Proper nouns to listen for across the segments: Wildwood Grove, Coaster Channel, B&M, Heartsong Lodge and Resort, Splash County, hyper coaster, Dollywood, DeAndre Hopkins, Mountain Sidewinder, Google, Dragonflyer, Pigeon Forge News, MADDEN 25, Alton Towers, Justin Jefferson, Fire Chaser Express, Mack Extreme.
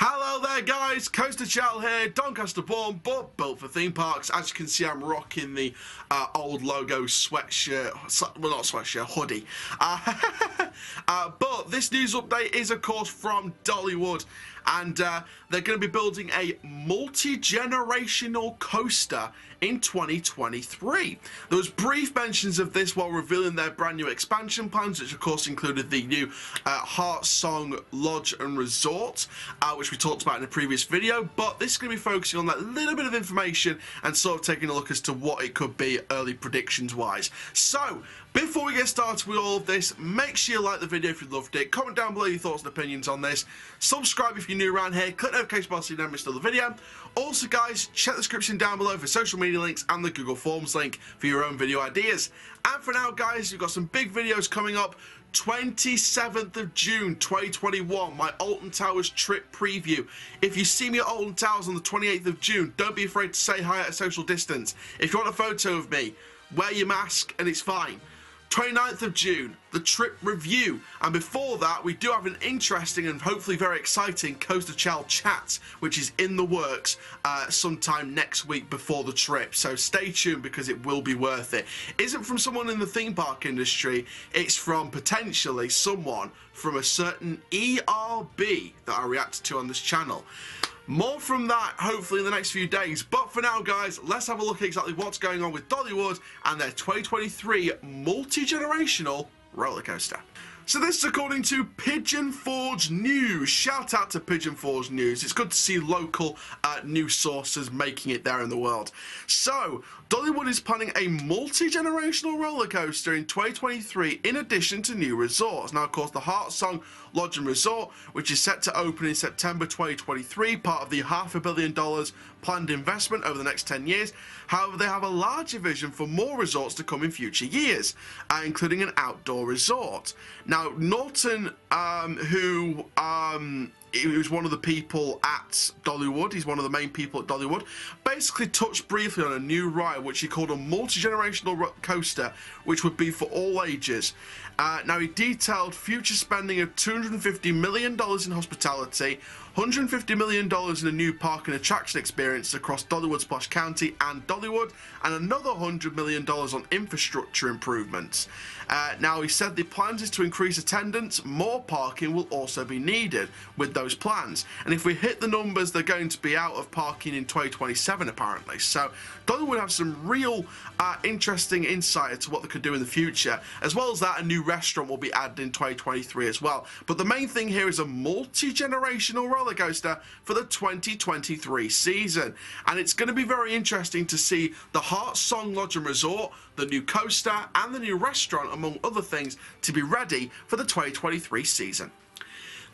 Hello there guys, Coaster Channel here, Doncaster born but built for theme parks. As you can see, I'm rocking the old logo sweatshirt, well not sweatshirt, hoodie. But this news update is of course from Dollywood, and they're going to be building a multi-generational coaster in 2023. There was brief mentions of this while revealing their brand new expansion plans, which of course included the new Heartsong Lodge and Resort, which we talked about in a previous video, but this is going to be focusing on that little bit of information and sort of taking a look as to what it could be early predictions wise. So before we get started with all of this, make sure you like the video if you loved it, comment down below your thoughts and opinions on this, subscribe if you're new around here, click the notification bell so you don't miss another video. Also guys, check the description down below for social media links and the Google Forms link for your own video ideas. And for now guys, we've got some big videos coming up. 27th of June 2021, my Alton Towers trip preview. If you see me at Alton Towers on the 28th of June, don't be afraid to say hi at a social distance. If you want a photo of me, wear your mask and it's fine. 29th of June, the trip review, and before that we do have an interesting and hopefully very exciting Coaster Channel chat which is in the works sometime next week before the trip, so stay tuned because it will be worth it. Isn't from someone in the theme park industry, it's from potentially someone from a certain ERB that I reacted to on this channel. More from that hopefully in the next few days, but for now guys, let's have a look at exactly what's going on with Dollywood and their 2023 multi-generational roller coaster. So this is according to Pigeon Forge News. Shout out to Pigeon Forge News. It's good to see local news sources making it there in the world. So Dollywood is planning a multi-generational roller coaster in 2023 in addition to new resorts. Now of course the Heartsong Lodge and Resort, which is set to open in September 2023, part of the $500 million planned investment over the next 10 years. However, they have a larger vision for more resorts to come in future years, including an outdoor resort. Now, Norton, who was one of the people at Dollywood, he's one of the main people at Dollywood, basically touched briefly on a new ride which he called a multi-generational coaster, which would be for all ages. Now, he detailed future spending of $250 million in hospitality, $150 million in a new park and attraction experience across Dollywood, Splash County and Dollywood, and another $100 million on infrastructure improvements. Now, he said the plans is to increase attendance, more parking will also be needed with those plans, and if we hit the numbers they're going to be out of parking in 2027 apparently. So Dollywood have some real interesting insight into what they could do in the future, as well as that a new restaurant will be added in 2023 as well. But the main thing here is a multi-generational roller coaster for the 2023 season, and it's going to be very interesting to see the Heartsong Lodge and Resort, the new coaster and the new restaurant among other things to be ready for the 2023 season.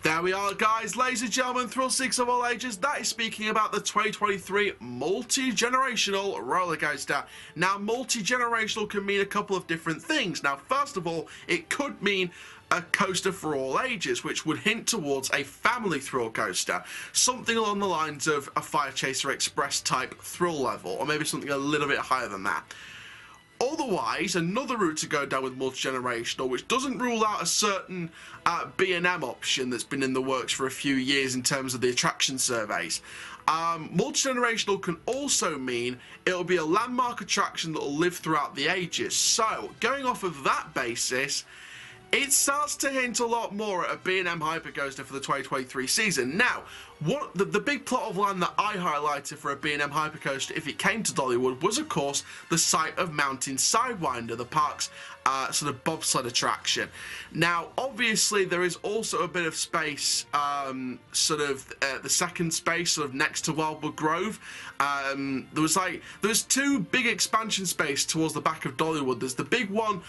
There we are guys, ladies and gentlemen, thrill seekers of all ages, that is speaking about the 2023 multi-generational roller coaster. Now multi-generational can mean a couple of different things. Now first of all, it could mean a coaster for all ages, which would hint towards a family thrill coaster, something along the lines of a Fire Chaser Express type thrill level, or maybe something a little bit higher than that. Otherwise, another route to go down with multi-generational, which doesn't rule out a certain B&M option that's been in the works for a few years in terms of the attraction surveys. Multi-generational can also mean it'll be a landmark attraction that'll live throughout the ages. So, going off of that basis, it starts to hint a lot more at a B&M Hypercoaster for the 2023 season. Now, what the big plot of land that I highlighted for a B&M Hypercoaster if it came to Dollywood was, of course, the site of Mountain Sidewinder, the park's sort of bobsled attraction. Now, obviously, there is also a bit of space, the second space, sort of next to Wildwood Grove. There was two big expansion spaces towards the back of Dollywood. There's the big one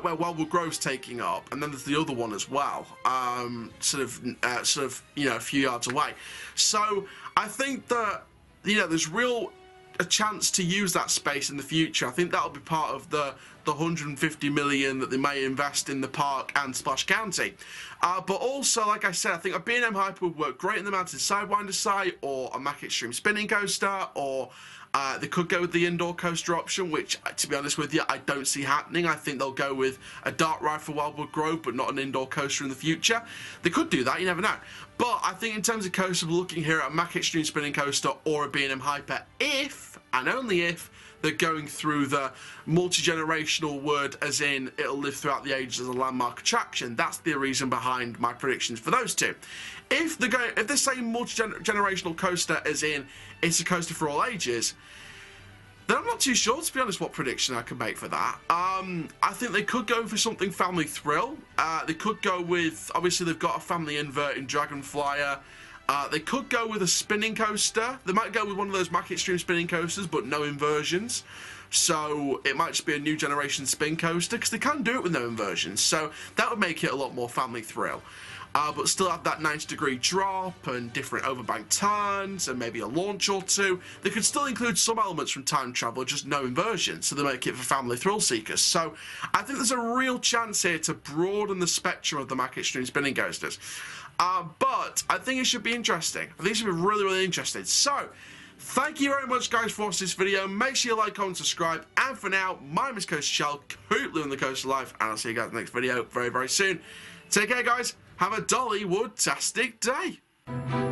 where Wildwood Grove's taking up, and then there's the other one as well, you know, a few yards away. So I think that, you know, there's a chance to use that space in the future. I think that'll be part of the 150 million that they may invest in the park and Splash County. But also, like I said, I think a B&M Hyper would work great in the Mountain Sidewinder site, or a Mack Extreme spinning coaster, or They could go with the indoor coaster option, which, to be honest with you, I don't see happening. I think they'll go with a dark ride for Wildwood Grove, but not an indoor coaster in the future. They could do that, you never know. But I think in terms of coaster, we're looking here at a Mack Extreme Spinning Coaster or a B&M Hyper, if, and only if, they're going through the multi-generational word, as in it'll live throughout the ages as a landmark attraction. That's the reason behind my predictions for those two. If they're going, if they're saying multi-generational coaster, as in it's a coaster for all ages, then I'm not too sure, to be honest, what prediction I could make for that. I think they could go for something family thrill. They could go with, obviously they've got a family invert in Dragonflyer. They could go with a spinning coaster. They might go with one of those Mack Extreme spinning coasters, but no inversions. So it might just be a new generation spin coaster, because they can do it with no inversions. So that would make it a lot more family thrill. But still have that 90-degree drop and different overbank turns and maybe a launch or two. They could still include some elements from time travel, just no inversion, so they make it for family thrill seekers. So I think there's a real chance here to broaden the spectrum of the Mack Extreme spinning coasters. But I think it should be interesting. I think it should be really, really interesting. So thank you very much, guys, for watching this video. Make sure you like, comment, subscribe. And for now, my name is Coaster Channel, Cootly on the Coaster Life, and I'll see you guys in the next video very, very soon. Take care, guys. Have a Dollywood-tastic day.